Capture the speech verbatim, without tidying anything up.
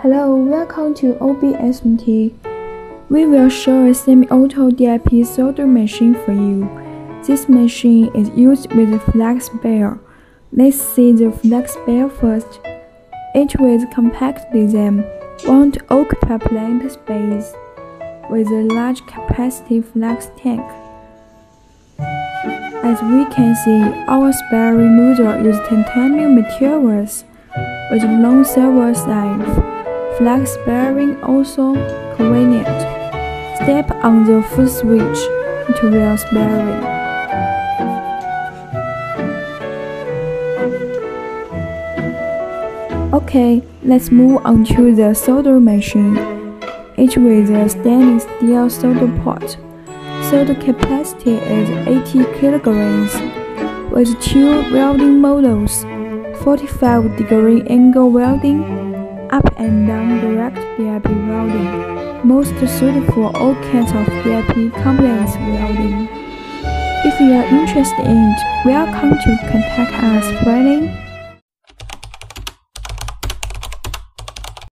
Hello, welcome to O B S M T. We will show a semi-auto D I P soldering machine for you. This machine is used with a flex bear. Let's see the flex bear first. It with compact design won't occupy plenty space with a large capacity flex tank. As we can see, our spare remover uses titanium materials with long silver sides. Flex bearing also convenient. Step on the foot switch to raise bearing. Okay, let's move on to the solder machine. Each with a stainless steel solder pot. Solder capacity is eighty kilograms, with two welding models, forty-five degree angle welding, up and down direct D I P welding, most suited for all kinds of D I P compliance welding. If you are interested in it, welcome to contact us, friendly.